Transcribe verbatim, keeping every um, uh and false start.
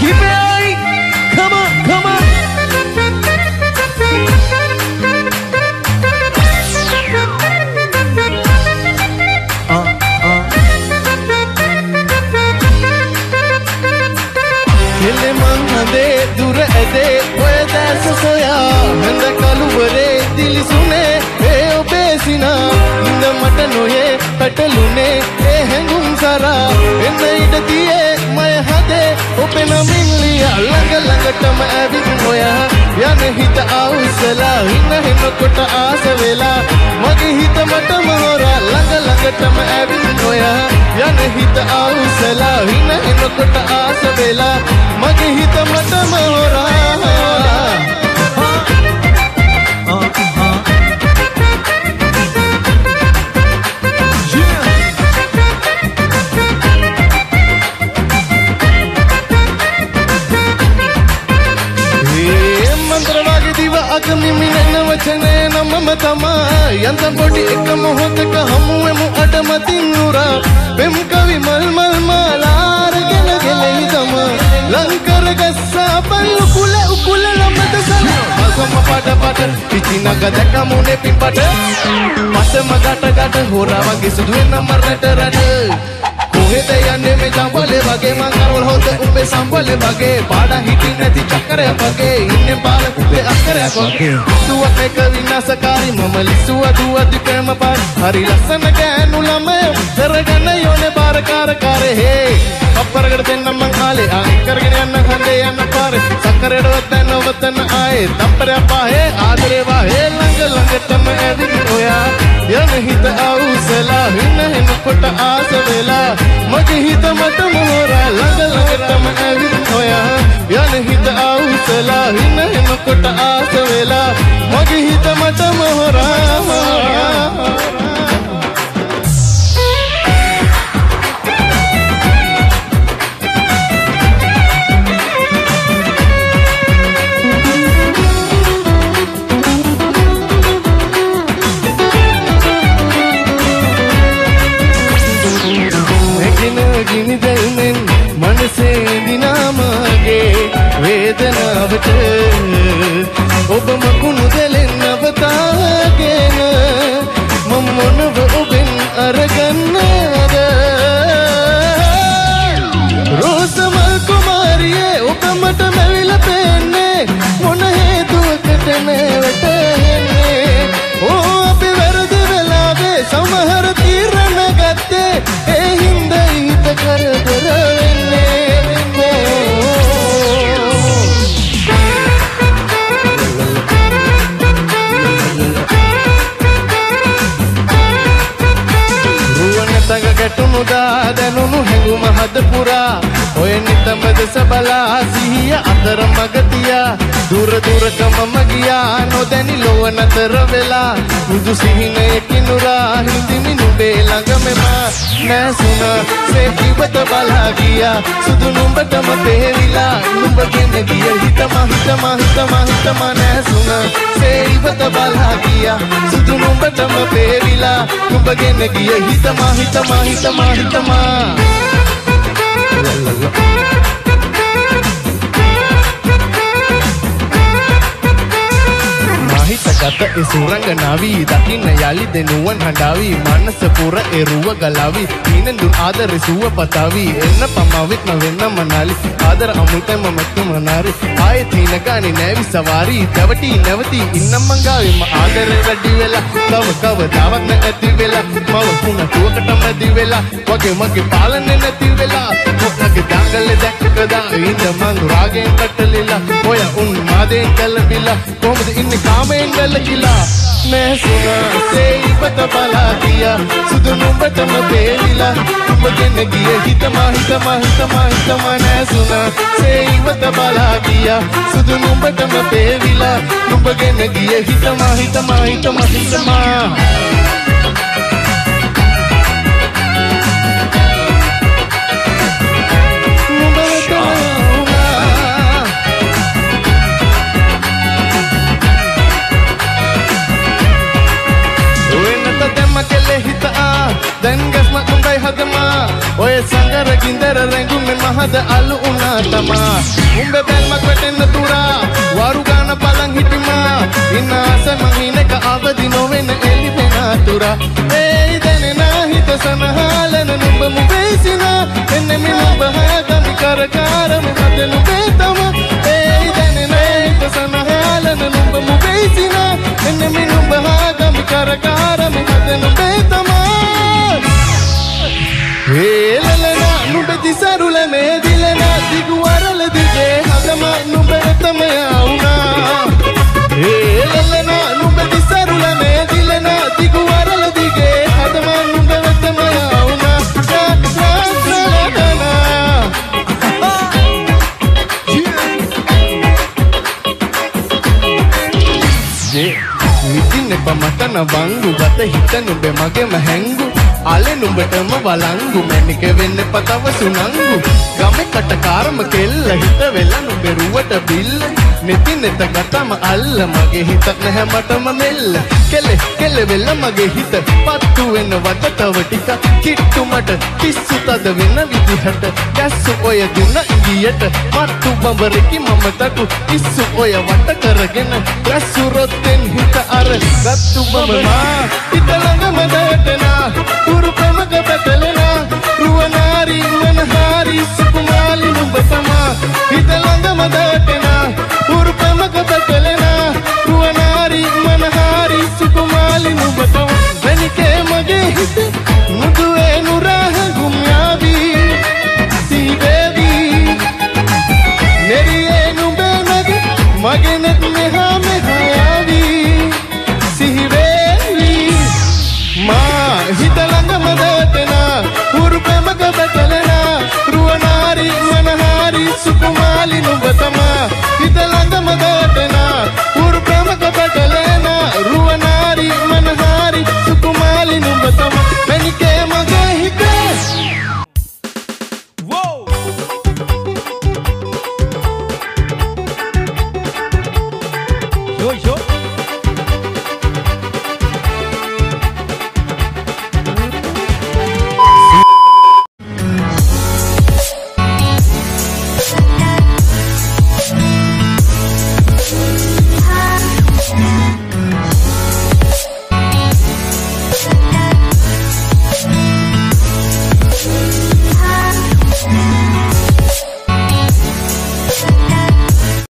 keep it light. Come on, come on. Uh, uh. Hele manade durade, weda soya, handa kaluvare dil sune, e obesina, inda matano ye patalune, e hangum sara, enai dadiye. ओपन मिल लिया लंग lung टम अभी होया या नहीं तो आओ सला नहीं नकोट आस वेला मगी ही तो मटम होरा लंग लंग टम अभी होया या नहीं तो आओ सला नहीं नकोट आस वेला मगी ही तो मटम होरा अग्नि मिनन वचने नम मतमा यंत बोटी एक मोहत का हमुए मु अडम तिनुरा बिम कवि मल मल मालार गन गले दम लंकर गस्सा पर उकुल उकुल लमत सन मसम पट पट पिचिना गदक मुने पिपट मस मगट गट होरा वगे सुधु नंबर रट रट कोहे ते याने में जावले वगे मंगल होते उपे संभले वगे बाड़ा हिटी नदी चक्कर वगे इने बाल दुआ में करी ना सकारी ममली सुआ दुआ दिखे मपार हरी लसन के नुला में दरगा नहीं होने बार कार कारे हे अपर कर देना मंगाले आगे कर गिने न खंडे या न पारे सकरे डोते न वतन आए तपर पाहे आदरे वाहे लंग लंग तम ऐसी होया या नहीं तो आउ सला ही नहीं नुकुट आस वेला मजे ही तो मत मोरा लंग लंग तम ऐसी होया या नहीं तो आउ सला ही नहीं नुकुट आस वेला मजे ही तो मत मोरा पुरा ओए नितमद सबला सिया अदर मगतिया दूर दूर कम मगिया नो देनी लोवन तरवेला मुझ सिंह किनुरा हिंदी मिनु बेलंग में मां मैं सुना से ही बतबला गया सुदनु बटम पेरिला नुब केने दिया हितमा हितमा हितमा हितमा ने सुना से ही बतबला गया सुदनु बटम पेरिला नुब केने दिया हितमा हितमा हितमा हितमा la la la सकत ए सुरंग नावी दकिन याली देनुवन हंडावी मानस पूरा ए रुवा गलावी मीनन दुन आदर सुवा पतावी एन पमावित न वेन मनाली आदर अमुते ममत मनारी आए थीन गानी नेवी सवारी दवटी नवती इन मंगावे म आदर रडी वेला कव कव दावक न अति वेला मव पुन तोकट म दी वेला वगे मगे पालन न दी वेला कोनक दांगल दकदा इन मंग रागे कटलीला ओया उन मादे कलबिला कोमद इन कामे गलगिला मैं सुना से बतबला दिया सुदनु बटम बेलिला बगन गिए हितमा हितमा हितमा हितमा मैं सुना से बतबला दिया सुदनु बटम बेलिला बगन गिए हितमा हितमा हितमा हितमा Oye sangara gindara rangu mein mahad alu unatama umbe belmak weten natura waru gana palang hitima inna asa mahine ka avadi nowen eli benatura ei denena hit sanahalan numb mubesina enne minu bahada mikarakaram madelu betama ei denena hit sanahalan numb mubesina enne minu bahada mikarakaram madelu betama hey lelena nube disarule me dilena diguarale dige hadama nube tame auna hey lelena nube disarule me dilena diguarale dige hadama nube tame auna sa sa lelena je mitine pamatana vangu gata hitanu be mage mahengu आले नुबटम वलंगु manic वेन्न पतव सुनंगु गमे कटकारम केल्ल हित वेला नुबे रुवट bill निति नित गतम अल्ल मगे हित नह mutton मेल्ल केले केले वेला मगे हित पत्तु वेन वटतव टिक किट्टु मट किस्सु तद वेन विदिहट गस्सु ओय दुन इंगियट मत्तु बंबरकी ममतकु किस्सु ओय वट करगेन गस्सु रोतेन हित अर गत्तु बंबमा हित लंगम दटना रूपम का बदलना रुवनारी मनहारी सुकुमारी बसमा हितलंग मदटना रूपम का बदलना रुवनारी मनहारी सुकुमारी बसमा मैंने के मगे हित मुदुए नुराह घुमिया भी सी बेबी मेरी ए नुबे मगे मगे